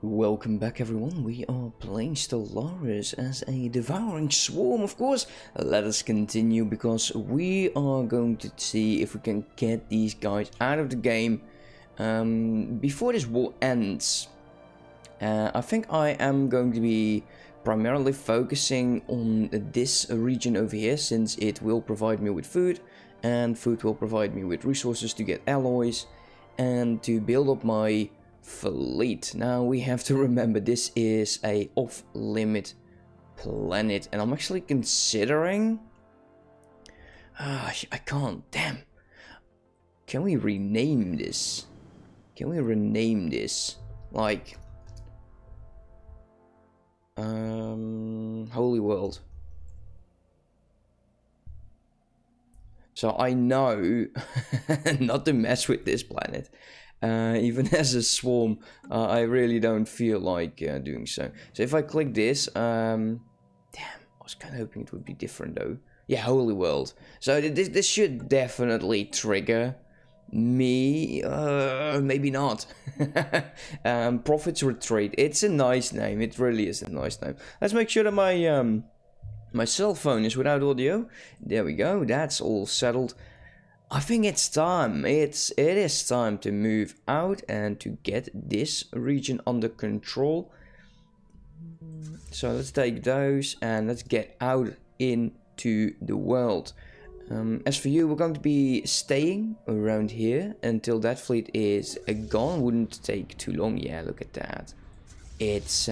Welcome back everyone, we are playing Stellaris as a Devouring Swarm, of course. Let us continue because we are going to see if we can get these guys out of the game before this war ends. I think I am going to be primarily focusing on this region over here, since it will provide me with food, and food will provide me with resources to get alloys and to build up my fleet. Now we have to remember this is a off-limit planet, and I'm actually considering I can't, damn. Can we rename this? Can we rename this like Holy World? So I know not to mess with this planet. Even as a swarm, I really don't feel like doing so. So if I click this, damn, I was kind of hoping it would be different though. Yeah, Holy World. So this should definitely trigger me. Maybe not. Prophet's Retreat. It's a nice name. It really is a nice name. Let's make sure that my my cell phone is without audio. There we go. That's all settled. I think it's time, it is time to move out and to get this region under control. So let's take those and let's get out into the world. As for you, we're going to be staying around here until that fleet is gone. Wouldn't take too long. Yeah, look at that. It's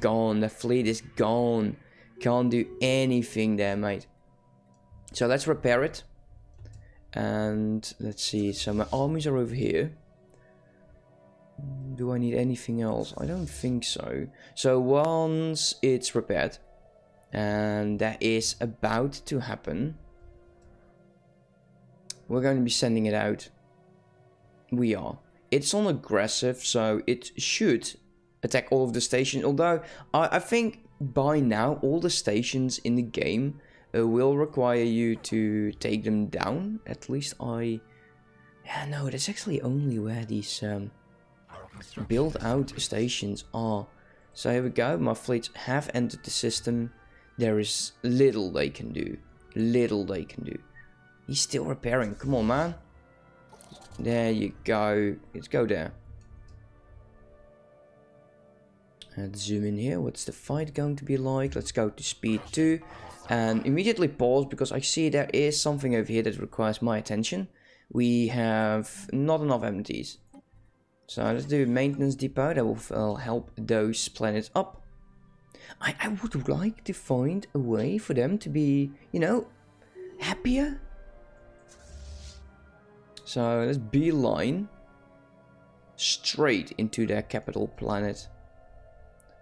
gone, the fleet is gone. Can't do anything there, mate. So let's repair it. And let's see, so my armies are over here. Do I need anything else? I don't think so. So once it's repaired, and that is about to happen, we're going to be sending it out. We are. It's on aggressive, so it should attack all of the stations. Although, I think by now, all the stations in the game will require you to take them down. At least I... Yeah, no, that's actually only where these build-out stations are. So here we go, my fleets have entered the system. There is little they can do. Little they can do. He's still repairing, come on man. There you go, let's go there. Let's zoom in here, what's the fight going to be like? Let's go to speed 2. And immediately pause because I see there is something over here that requires my attention. We have not enough MTs. So let's do a maintenance depot. That will help those planets up. I would like to find a way for them to be, you know, happier. So let's beeline straight into their capital planet.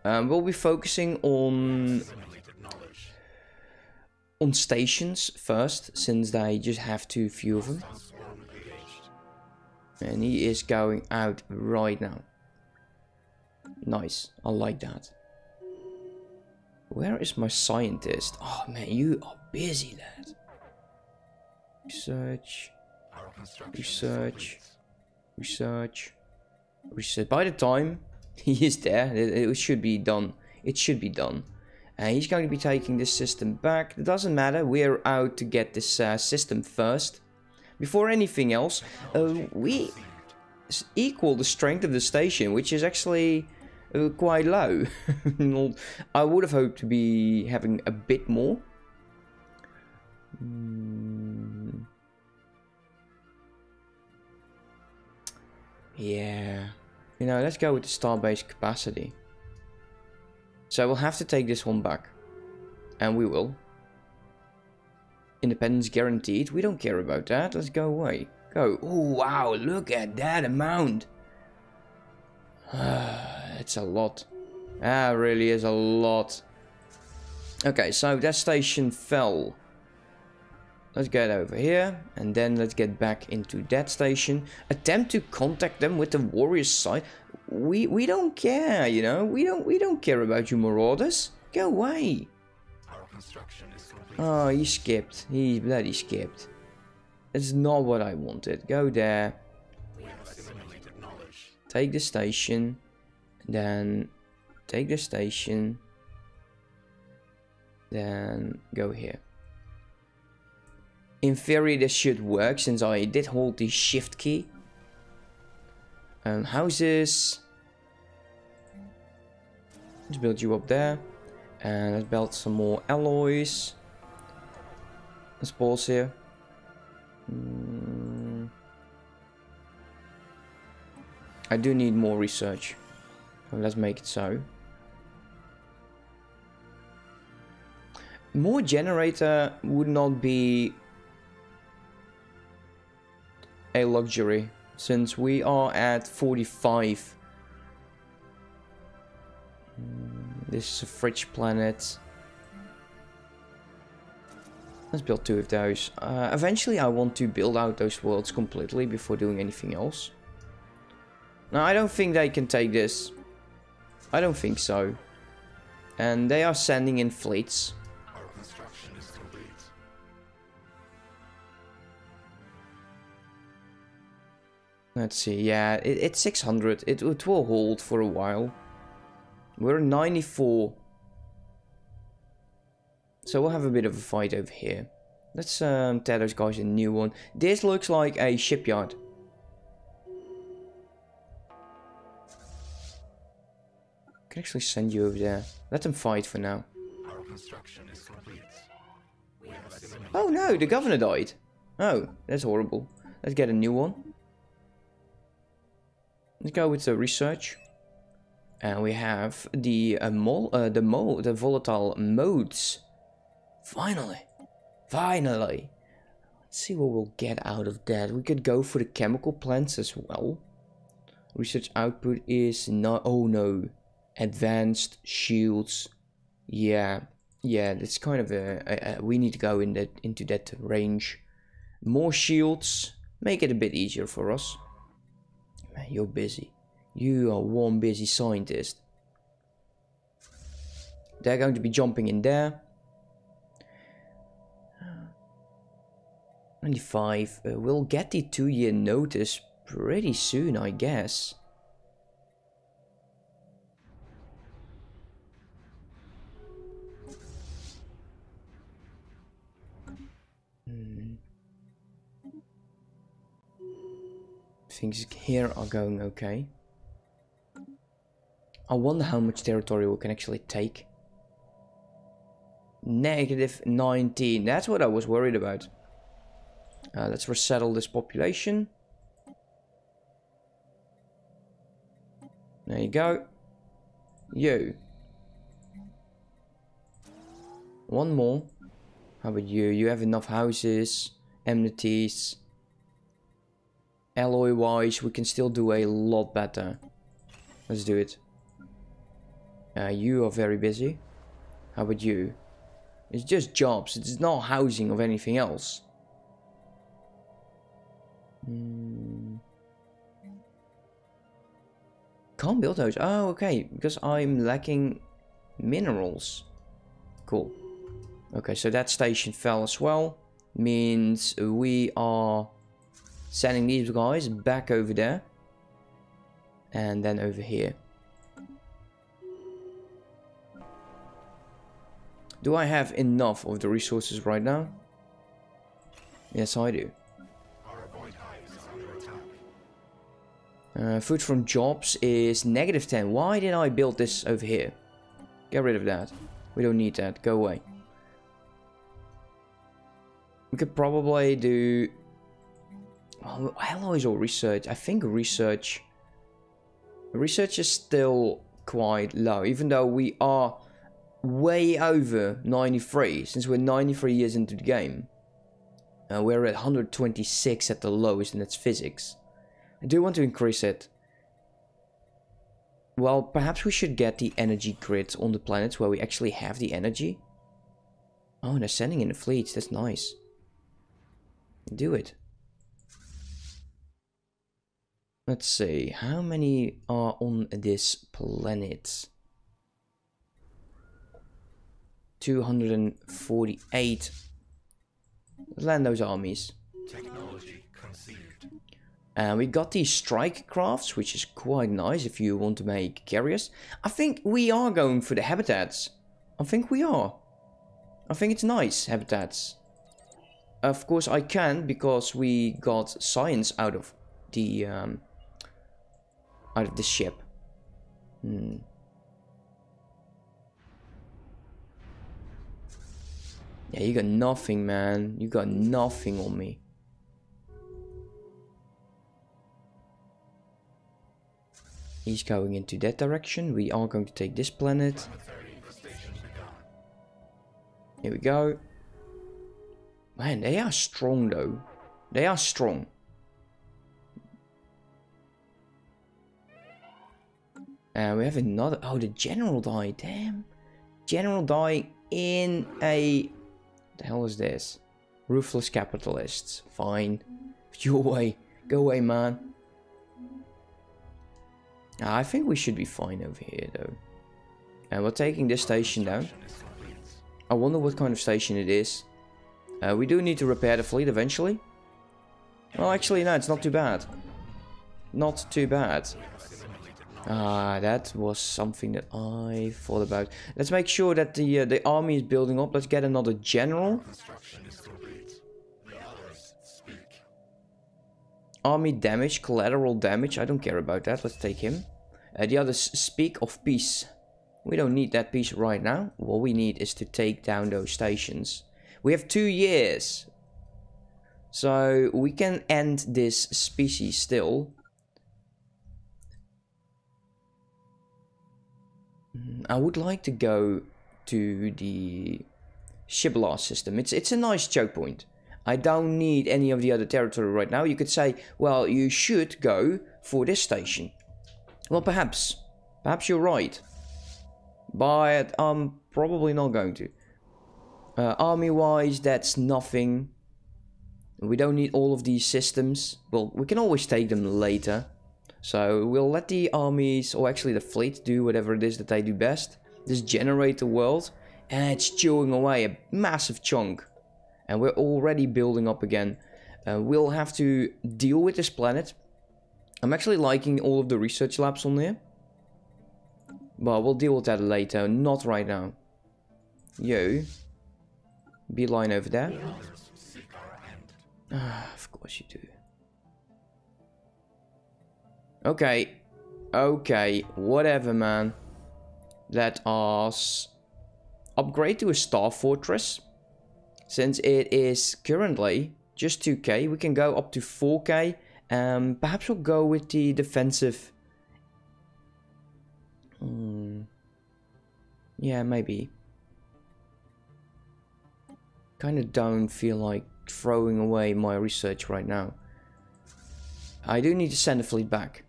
We'll be focusing on stations first, since they just have too few of them. And he is going out right now. Nice, I like that. Where is my scientist? Oh man, you are busy, lad. Research, research, research, research. By the time he is there, it should be done. It should be done. And he's going to be taking this system back. It doesn't matter, we're out to get this system first. Before anything else, we equal the strength of the station, which is actually quite low. I would have hoped to be having a bit more. Yeah, you know, let's go with the starbase capacity. So we'll have to take this one back. And we will. Independence guaranteed. We don't care about that. Let's go away. Go. Oh, wow. Look at that amount. It's a lot. That really is a lot. Okay, so that station fell. Let's get over here. And then let's get back into that station. Attempt to contact them with the warrior's side. We don't care, you know. We don't care about you marauders. Go away. Our construction is complete. Oh, he skipped. He bloody skipped. That's not what I wanted. Go there. We have assimilated knowledge. Take the station. then take the station, then go here. In theory this should work since I did hold the shift key. Houses, let's build you up there, and let's build some more alloys. Let's pause here. I do need more research, so let's make it so. More generator would not be a luxury since we are at 45. This is a fridge planet. Let's build two of those. Eventually I want to build out those worlds completely before doing anything else. Now I don't think they can take this. I don't think so. And they are sending in fleets. Our construction is complete. Let's see, yeah, it's 600. It will hold for a while. We're 94. So we'll have a bit of a fight over here. Let's tell those guys a new one. This looks like a shipyard. I can actually send you over there. Let them fight for now. Our construction is complete. Oh no, the governor died. Oh, that's horrible. Let's get a new one. Let's go with the research. And we have the volatile modes. Finally, let's see what we'll get out of that. We could go for the chemical plants as well. Research output is not, oh no, advanced shields. Yeah, it's kind of a we need to go in that, into that range. More shields, make it a bit easier for us. Man, you're busy. You are one busy scientist. They're going to be jumping in there. 95, we'll get the 2-year notice pretty soon, I guess. Things here are going okay. I wonder how much territory we can actually take. Negative 19, that's what I was worried about. Let's resettle this population. There you go. You. One more. How about you? You have enough houses, amenities. Alloy-wise, we can still do a lot better. Let's do it. You are very busy. How about you? It's just jobs. It's not housing or anything else. Can't build those. Oh, okay. Because I'm lacking minerals. Cool. Okay, so that station fell as well. Means we are sending these guys back over there. And then over here. Do I have enough of the resources right now? Yes, I do. Food from jobs is negative 10. Why did I build this over here? Get rid of that. We don't need that. Go away. We could probably do... well, alloys or research. I think research... research is still quite low. Even though we are way over 93. Since we're 93 years into the game. We're at 126 at the lowest, and that's physics. I do want to increase it. Well, perhaps we should get the energy grid on the planets where we actually have the energy. Oh, they're sending in the fleets. That's nice. Do it. Let's see. How many are on this planet? 248. Land those armies. Technology conceived. And we got these strike crafts, which is quite nice if you want to make carriers. I think we are going for the habitats. I think we are. I think it's nice, habitats. Of course I can, because we got science out of the ship. Yeah, you got nothing, man. You got nothing on me. He's going into that direction. We are going to take this planet. Here we go. Man, they are strong though. They are strong. And we have another... Oh, the general died. Damn. General died in a... What the hell is this? Ruthless capitalists. Fine. Your way. Go away, man. I think we should be fine over here though. And we're taking this station down. I wonder what kind of station it is. We do need to repair the fleet eventually. Well, actually, no, it's not too bad. Not too bad. Ah, that was something that I thought about. Let's make sure that the army is building up. Let's get another general. Army damage, collateral damage, I don't care about that. Let's take him. The others speak of peace. We don't need that peace right now. What we need is to take down those stations. We have 2 years. So we can end this species still. I would like to go to the Shiblars system. It's a nice choke point. I don't need any of the other territory right now. You could say, well, you should go for this station. Well, perhaps. Perhaps you're right. But I'm probably not going to. Army-wise, that's nothing. We don't need all of these systems. Well, we can always take them later. So we'll let the armies, or actually the fleet, do whatever it is that they do best. Just generate the world. And it's chewing away a massive chunk. And we're already building up again. We'll have to deal with this planet. I'm actually liking all of the research labs on there. But we'll deal with that later, not right now. Yo. Beeline over there. Ah, of course you do. Okay. Okay, whatever, man. Let us upgrade to a Star Fortress. Since it is currently just 2k, we can go up to 4k. Perhaps we'll go with the defensive. Yeah, maybe. Kind of don't feel like throwing away my research right now. I do need to send the fleet back.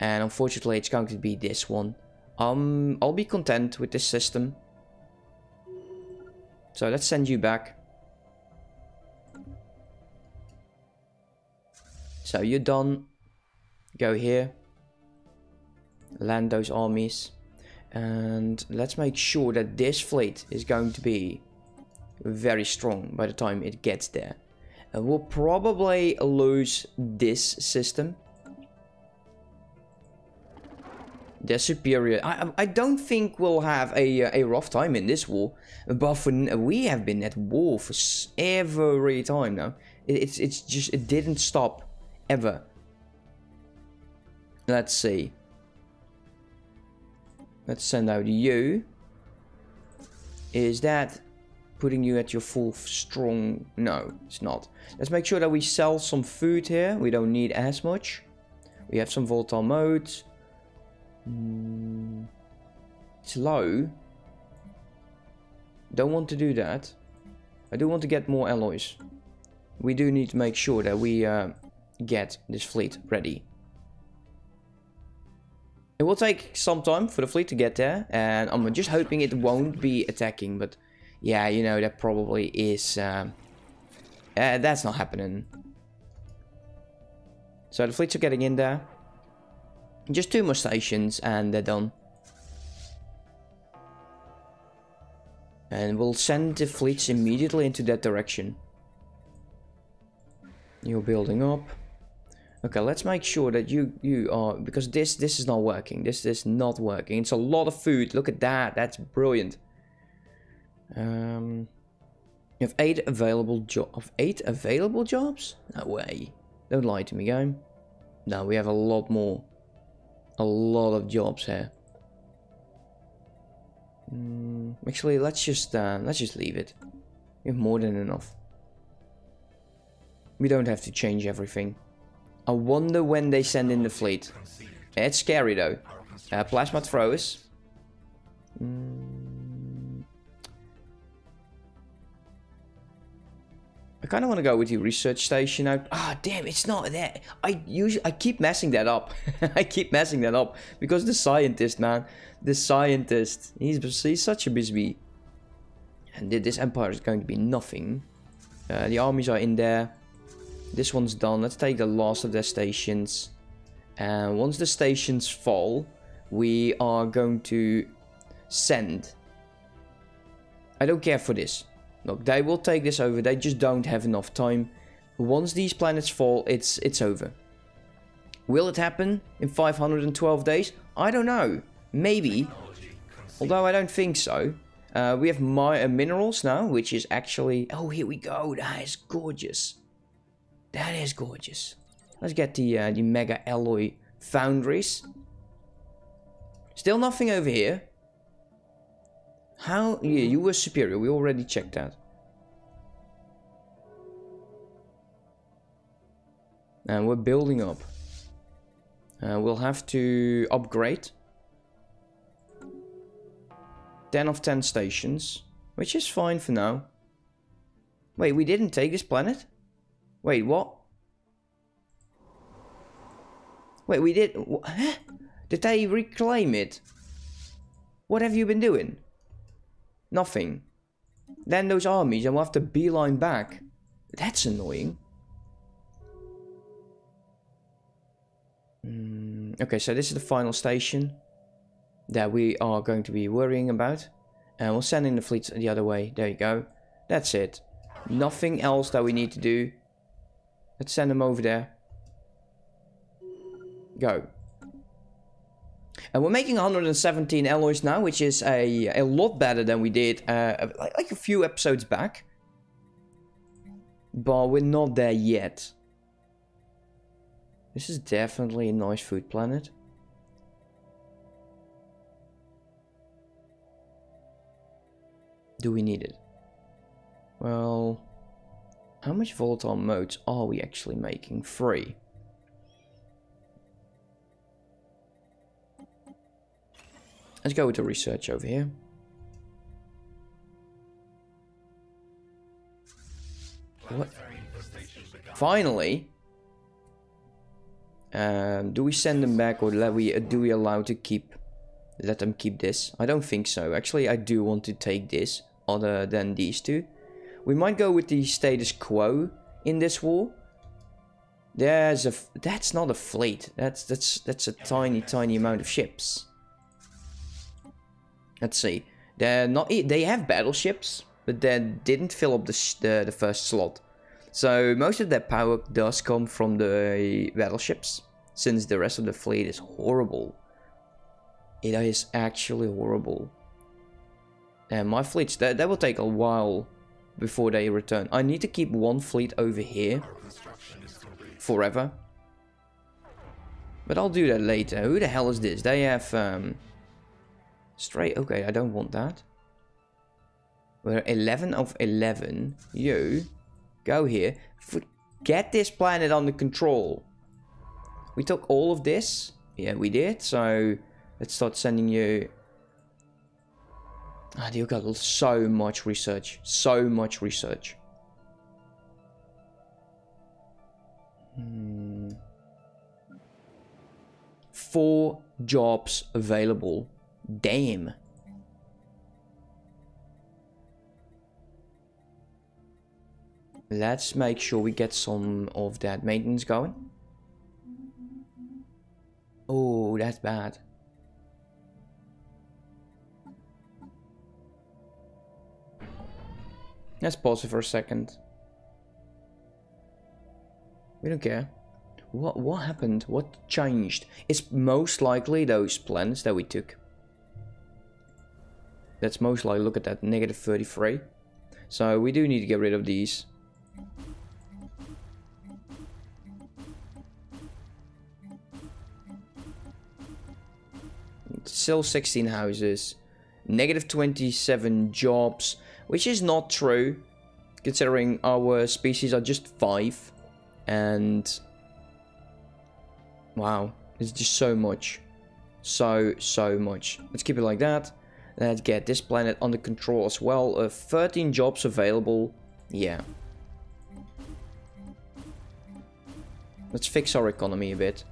And unfortunately, it's going to be this one. I'll be content with this system. So let's send you back. So you're done. Go here. Land those armies. And let's make sure that this fleet is going to be very strong by the time it gets there. We'll probably lose this system. They're superior. I don't think we'll have a rough time in this war, but we have been at war for every time now. It's just, it didn't stop ever. Let's see. Let's send out you. Is that putting you at your full strong? No, it's not. Let's make sure that we sell some food here. We don't need as much. We have some volatile modes. It's low. Don't want to do that. I do want to get more alloys. We do need to make sure that we get this fleet ready. It will take some time for the fleet to get there, and I'm just hoping it won't be attacking. But yeah, you know, that probably is that's not happening. So the fleets are getting in there. Just 2 more stations and they're done. And we'll send the fleets immediately into that direction. You're building up. Okay, let's make sure that you are, because this is not working. This is not working. It's a lot of food. Look at that. That's brilliant. You have 8 available jobs? No way. Don't lie to me, game. No, we have a lot more. A lot of jobs here. Actually, let's just leave it. We have more than enough. We don't have to change everything. I wonder when they send in the fleet. It's scary though. Plasma throwers. I kind of want to go with the research station out. Ah, damn, it's not that. I keep messing that up. I keep messing that up because the scientist, man, the scientist. He's such a busy. And this empire is going to be nothing. The armies are in there. This one's done. Let's take the last of their stations. And once the stations fall, we are going to send. I don't care for this. Look, they will take this over. They just don't have enough time. Once these planets fall, it's over. Will it happen in 512 days? I don't know. Maybe. Although I don't think so. We have minerals now, which is actually... Oh, here we go. That is gorgeous. That is gorgeous. Let's get the mega alloy foundries. Still nothing over here. How? Yeah, you were superior. We already checked that. And we're building up. We'll have to upgrade. 10 of 10 stations. Which is fine for now. Wait, we didn't take this planet? Wait, what? Wait, we did... Huh? Did they reclaim it? What have you been doing? Nothing. Then those armies, and we'll have to beeline back. That's annoying. Okay, so this is the final station that we are going to be worrying about. And we'll send in the fleet the other way. There you go. That's it. Nothing else that we need to do. Let's send them over there. Go. And we're making 117 alloys now, which is a lot better than we did like a few episodes back. But we're not there yet. This is definitely a nice food planet. Do we need it? Well, how much volatile modes are we actually making? 3. Let's go with the research over here. What? Finally! Do we send them back, or do we allow to keep... Let them keep this? I don't think so. Actually, I do want to take this, other than these two. We might go with the status quo in this war. There's a... That's not a fleet. That's a tiny, tiny amount of ships. Let's see. They're not... They have battleships, but they didn't fill up the first slot. So most of their power does come from the battleships, since the rest of the fleet is horrible. It is actually horrible. And my fleets... That will take a while... before they return. I need to keep one fleet over here forever, but I'll do that later. Who the hell is this? They have straight... Okay, I don't want that. We're 11 of 11. You go here. Get this planet under control. We took all of this. Yeah, we did. So let's start sending you... Ah, you got so much research. So much research. Hmm. 4 jobs available. Damn. Let's make sure we get some of that maintenance going. Oh, that's bad. Let's pause it for a second. We don't care. What happened? What changed? It's most likely those planets that we took. That's most likely, look at that, negative 33. So we do need to get rid of these. Still 16 houses, negative 27 jobs, which is not true, considering our species are just 5. And wow, it's just so much, so much. Let's keep it like that. Let's get this planet under control as well. 13 jobs available. Yeah. Let's fix our economy a bit.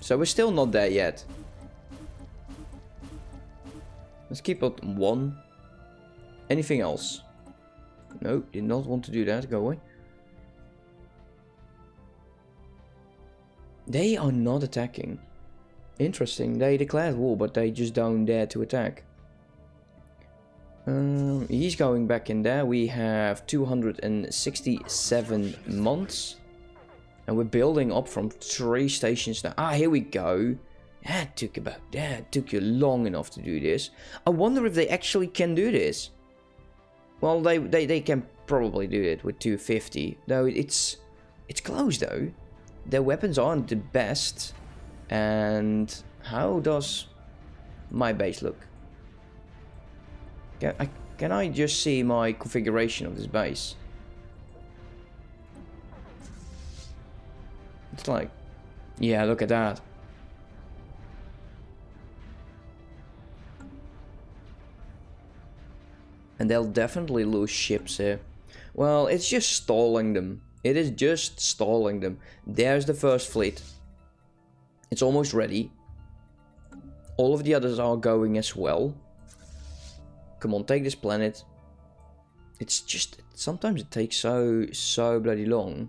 So we're still not there yet. Let's keep it 1. Anything else? No, did not want to do that. Go away. They are not attacking. Interesting, they declared war, but they just don't dare to attack. He's going back in there. We have 267 months. And we're building up from 3 stations now. Ah, here we go. That took you long enough to do this. I wonder if they actually can do this. Well, they can probably do it with 250. Though it's close though. Their weapons aren't the best. And how does my base look? Can I just see my configuration of this base? It's like, yeah, look at that. And they'll definitely lose ships here. Well, it's just stalling them. It is just stalling them. There's the first fleet. It's almost ready. All of the others are going as well. Come on, take this planet. It's just, sometimes it takes so bloody long.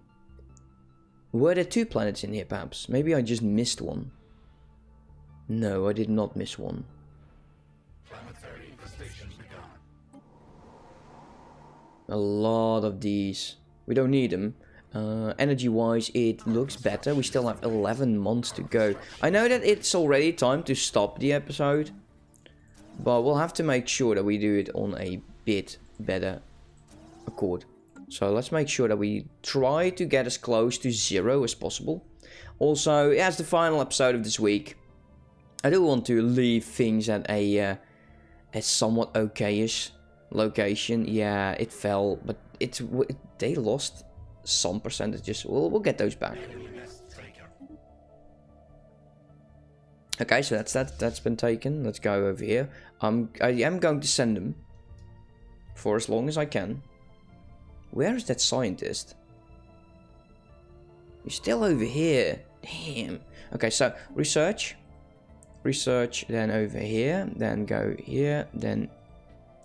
Were there 2 planets in here, perhaps? Maybe I just missed one. No, I did not miss one. Planetary infestation begun. A lot of these. We don't need them. Energy-wise, it looks better. We still have 11 months to go. I know that it's already time to stop the episode, but we'll have to make sure that we do it on a bit better accord. So let's make sure that we try to get as close to 0 as possible. Also, as the final episode of this week, I do want to leave things at a somewhat okay-ish location. Yeah, it fell, but they lost some percentages. We'll get those back. Okay, so that's been taken. Let's go over here. I am going to send them for as long as I can. Where is that scientist? You're still over here. Damn. Okay, so research. Research, then over here. Then go here. Then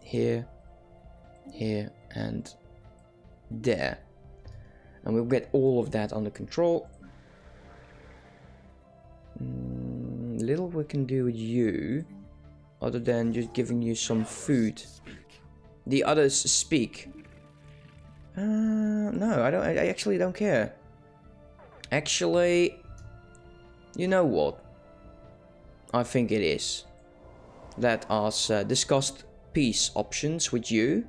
here. Here. And there. And we'll get all of that under control. Little we can do with you. Other than just giving you some food. The others speak. No, I actually don't care. Actually, you know what? I think it is. Let us discuss peace options with you.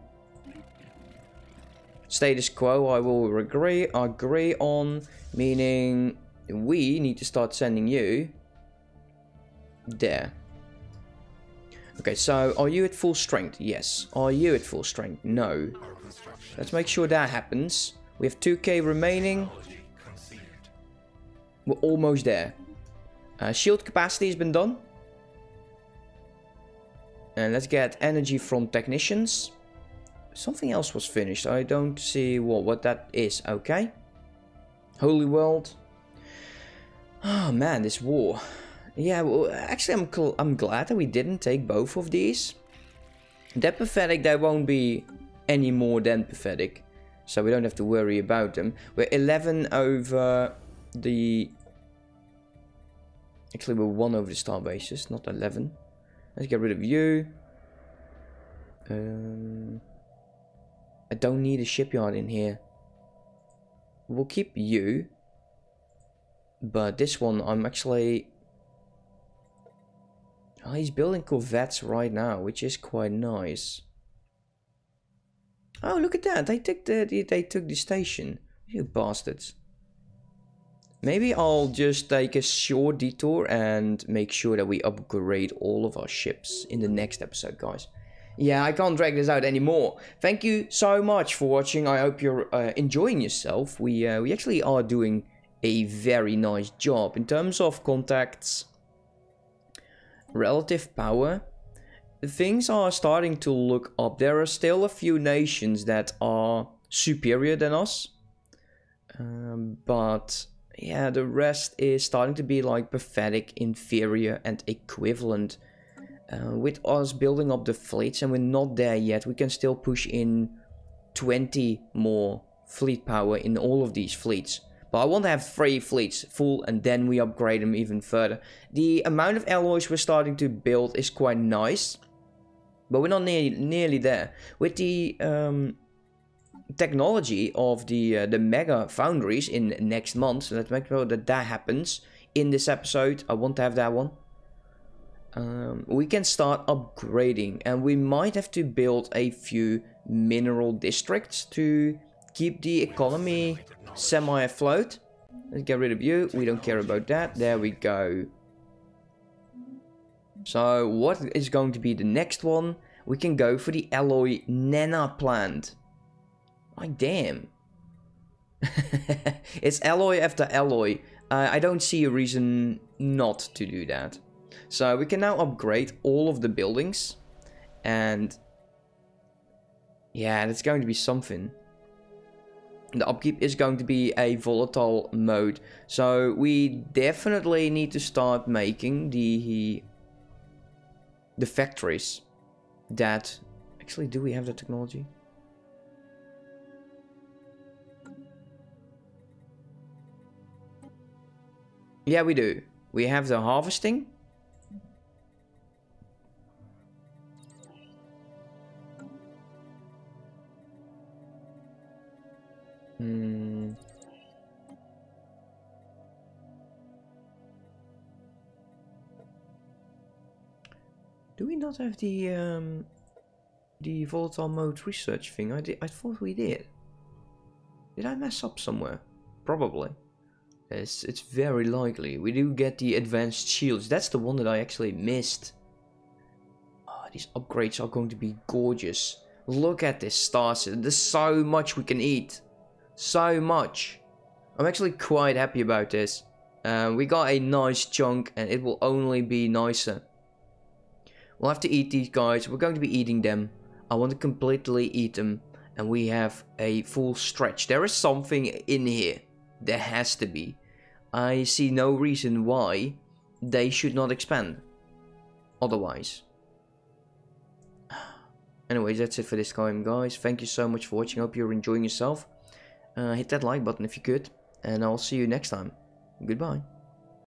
Status quo, I will agree on, meaning we need to start sending you there. Okay, so are you at full strength? Yes. Are you at full strength? No. Let's make sure that happens. We have 2k remaining. We're almost there. Shield capacity has been done. And let's get energy from technicians. Something else was finished. I don't see what that is. Okay. Holy world. Oh man, this war. Yeah, well, actually, I'm glad that we didn't take both of these. They're pathetic. They won't be any more than pathetic, so we don't have to worry about them. We're 11 over the... Actually, we're 1 over the star bases, not 11. Let's get rid of you. I don't need a shipyard in here. We'll keep you. But this one, I'm actually... Oh, he's building corvettes right now, which is quite nice. Oh, look at that. They took the station. You bastards. Maybe I'll just take a short detour and make sure that we upgrade all of our ships in the next episode, guys. Yeah, I can't drag this out anymore. Thank you so much for watching. I hope you're enjoying yourself. We actually are doing a very nice job in terms of contacts, relative power. Things are starting to look up. There are still a few nations that are superior than us, but yeah, the rest is starting to be like pathetic, inferior and equivalent. With us building up the fleets, and we're not there yet, we can still push in 20 more fleet power in all of these fleets. But I want to have 3 fleets full, and then we upgrade them even further. The amount of alloys we're starting to build is quite nice, but we're not nearly there. With the technology of the mega foundries in next month, so let's make sure that that happens in this episode. I want to have that one. We can start upgrading, and we might have to build a few mineral districts to keep the economy semi-afloat. Let's get rid of you. We don't care about that. There we go. So what is going to be the next one? We can go for the alloy nana plant. My damn. It's alloy after alloy. I don't see a reason not to do that. So we can now upgrade all of the buildings. And yeah, that's going to be something. The upkeep is going to be a volatile mode, so we definitely need to start making the factories that... Actually, do we have the technology? Yeah, we do. We have the harvesting. Do we not have the volatile mode research thing? I thought we did. Did I mess up somewhere? Probably. It's very likely. We do get the advanced shields. That's the one that I actually missed. Oh, these upgrades are going to be gorgeous. Look at this star system. There's so much we can eat. So much. I'm actually quite happy about this. We got a nice chunk, and it will only be nicer. We'll have to eat these guys. We're going to be eating them. I want to completely eat them. And we have a full stretch. There is something in here. There has to be. I see no reason why they should not expand otherwise. Anyways, that's it for this time, guys. Thank you so much for watching. I hope you're enjoying yourself. Hit that like button if you could, and I'll see you next time. Goodbye.